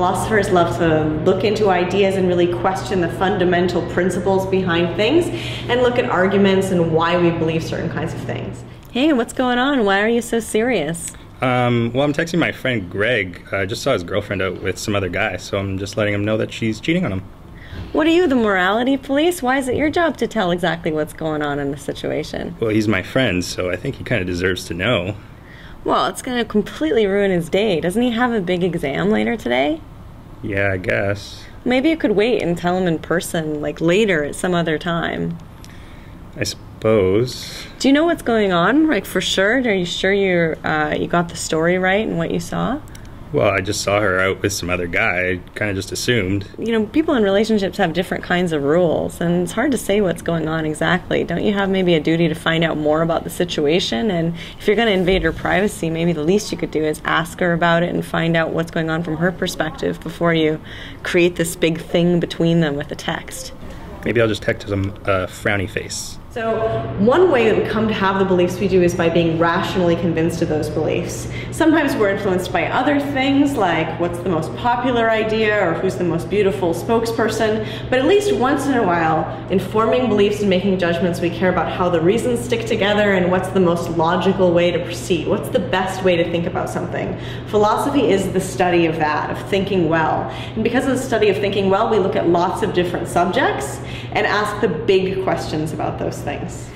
philosophers love to look into ideas and really question the fundamental principles behind things and look at arguments and why we believe certain kinds of things. Hey, what's going on? Why are you so serious? Well, I'm texting my friend Greg. I just saw his girlfriend out with some other guy, so I'm just letting him know that she's cheating on him. What are you, the morality police? Why is it your job to tell exactly what's going on in the situation? Well, he's my friend, so I think he kind of deserves to know. Well, it's going to completely ruin his day. Doesn't he have a big exam later today? Yeah, I guess. Maybe you could wait and tell him in person, like later at some other time. I suppose. Do you know what's going on, like for sure? Are you sure you got the story right and what you saw? Well, I just saw her out with some other guy. I kind of just assumed. You know, people in relationships have different kinds of rules, and it's hard to say what's going on exactly. Don't you have maybe a duty to find out more about the situation? And if you're going to invade her privacy, maybe the least you could do is ask her about it and find out what's going on from her perspective before you create this big thing between them with a text. Maybe I'll just text him a frowny face. So one way that we come to have the beliefs we do is by being rationally convinced of those beliefs. Sometimes we're influenced by other things, like what's the most popular idea or who's the most beautiful spokesperson, but at least once in a while, informing beliefs and making judgments, we care about how the reasons stick together and what's the most logical way to proceed, what's the best way to think about something. Philosophy is the study of that, of thinking well. And because of the study of thinking well, we look at lots of different subjects and ask the big questions about those things.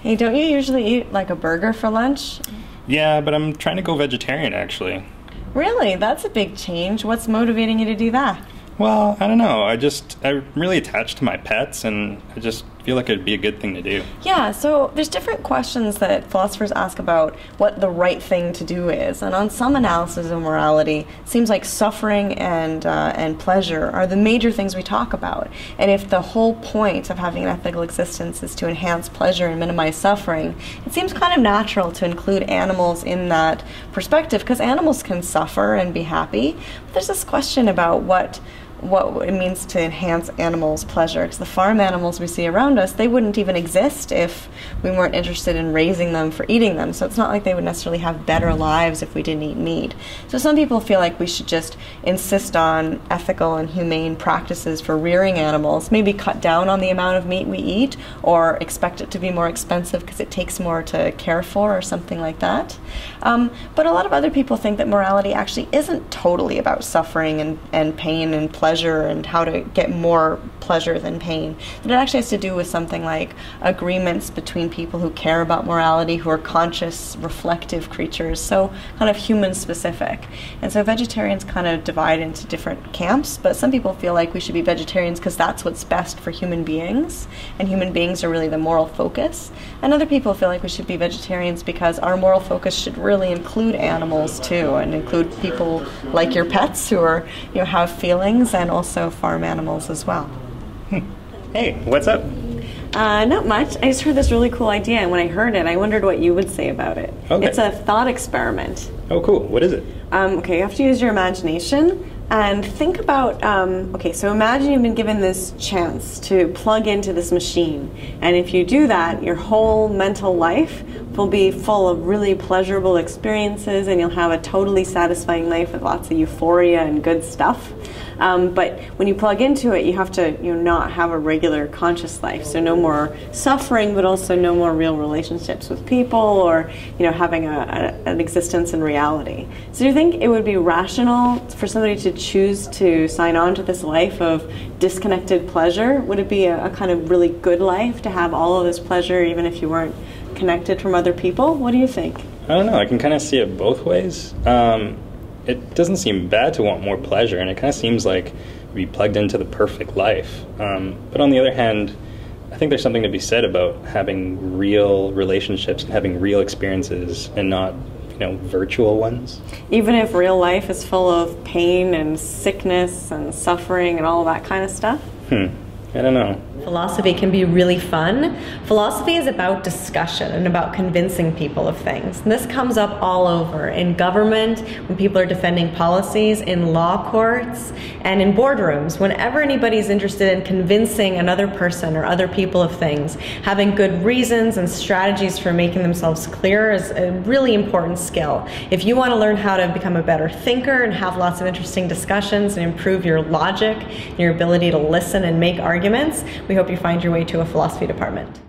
Hey, don't you usually eat like a burger for lunch? Yeah, but I'm trying to go vegetarian actually. Really? That's a big change. What's motivating you to do that? Well, I don't know. I'm really attached to my pets, and I just feel like it'd be a good thing to do. Yeah, so there's different questions that philosophers ask about what the right thing to do is, and on some analysis of morality, it seems like suffering and pleasure are the major things we talk about. And if the whole point of having an ethical existence is to enhance pleasure and minimize suffering, it seems kind of natural to include animals in that perspective, because animals can suffer and be happy. But there's this question about what it means to enhance animals' pleasure, because the farm animals we see around us, they wouldn't even exist if we weren't interested in raising them for eating them, so it's not like they would necessarily have better lives if we didn't eat meat. So some people feel like we should just insist on ethical and humane practices for rearing animals, maybe cut down on the amount of meat we eat, or expect it to be more expensive because it takes more to care for, or something like that. But a lot of other people think that morality actually isn't totally about suffering and pain and pleasure, and how to get more pleasure than pain. But it actually has to do with something like agreements between people who care about morality, who are conscious, reflective creatures, so kind of human-specific. And so vegetarians kind of divide into different camps, but some people feel like we should be vegetarians because that's what's best for human beings, and human beings are really the moral focus. And other people feel like we should be vegetarians because our moral focus should really include animals too, and include people like your pets who are, you know, have feelings, and also farm animals as well. Hey, what's up? Not much. I just heard this really cool idea, and when I heard it, I wondered what you would say about it. Okay. It's a thought experiment. Oh, cool. What is it? Okay, you have to use your imagination and think about, okay, so imagine you've been given this chance to plug into this machine, and if you do that, your whole mental life will be full of really pleasurable experiences, and you'll have a totally satisfying life with lots of euphoria and good stuff. But when you plug into it, you have to not have a regular conscious life, so no more suffering, but also no more real relationships with people, or having an existence in reality. So do you think it would be rational for somebody to choose to sign on to this life of disconnected pleasure? Would it be a kind of really good life to have all of this pleasure even if you weren't connected from other people? What do you think? I don't know. I can kind of see it both ways. It doesn't seem bad to want more pleasure, and it kind of seems like we plugged into the perfect life. But on the other hand, I think there's something to be said about having real relationships and having real experiences, and not virtual ones. Even if real life is full of pain and sickness and suffering and all that kind of stuff? I don't know. Philosophy can be really fun. Philosophy is about discussion and about convincing people of things. And this comes up all over in government, when people are defending policies, in law courts, and in boardrooms. Whenever anybody's interested in convincing another person or other people of things, having good reasons and strategies for making themselves clear is a really important skill. If you want to learn how to become a better thinker and have lots of interesting discussions and improve your logic and your ability to listen and make arguments, we hope you find your way to a philosophy department.